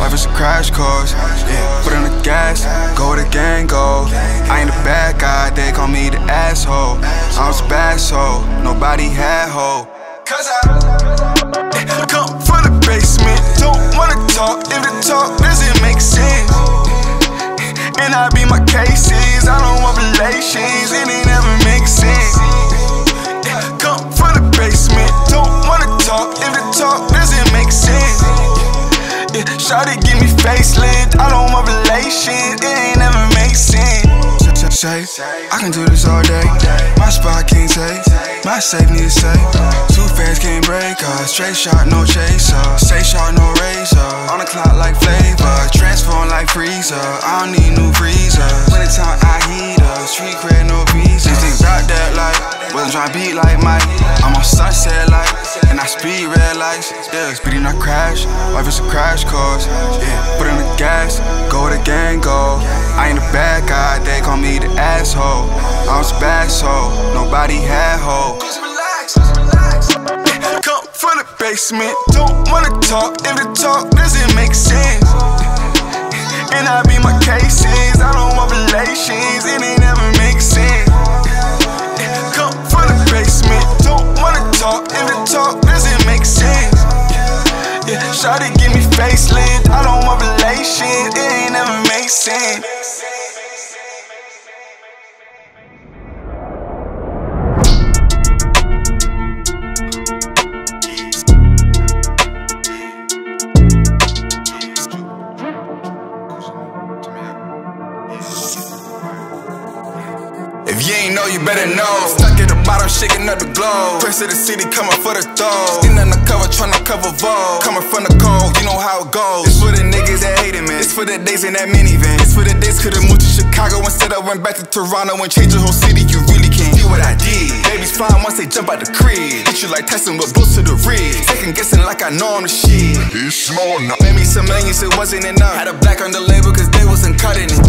Life is a crash course, yeah. Put in the gas, go to gang, go. I ain't a bad guy, they call me the asshole. I was a bad soul, nobody had hope. Cause I come from the basement. Don't wanna talk, if the talk doesn't make sense. And I be my cases, I don't want relations, and it never makes sense. Come from the basement. Don't wanna talk, if the talk doesn't make sense. Shawty give me facelift, I don't want relations, it ain't never make sense. I can do this all day, my spot can't take, my safe need to save. Too fast can't break us, straight shot no chaser, straight shot no razor. On the clock like flavor, transform like freezer, I don't need new freezers. When the time I heat up, street cred no pieces. Things out that like, wasn't tryna beat like Mike. I'm on sunset like, and I speed red lights. Yeah, speeding I crash, life is a crash course. Yeah, put in the gas, go to gang, go. I ain't a bad guy, they call me the asshole. I was a bad soul, nobody had hope. Come from the basement, don't wanna talk, if the talk doesn't make sense. And I be my cases, I don't want relations, and it never makes sense. Come from the basement, don't wanna talk, if the talk doesn't make sense. Shawty give me facelift, I don't want relations, it ain't never make sense. If you ain't know, you better know. Stuck at the bottom, shaking up the globe. Prince of the city, coming for the throw. In undercover, trying to cover Vogue. Coming from the cold, you know how it goes. It's for the niggas that hated me. It's for the days in that minivan. It's for the days could've moved to Chicago. Instead I went back to Toronto and changed the whole city. You really can't do what I did. Babies flying once they jump out the crib. Hit you like Tyson with boots to the ribs. Second guessing like I know I'm the shit. It's small now. Made me some millions, it wasn't enough. Had a black on the label cause they wasn't cutting it.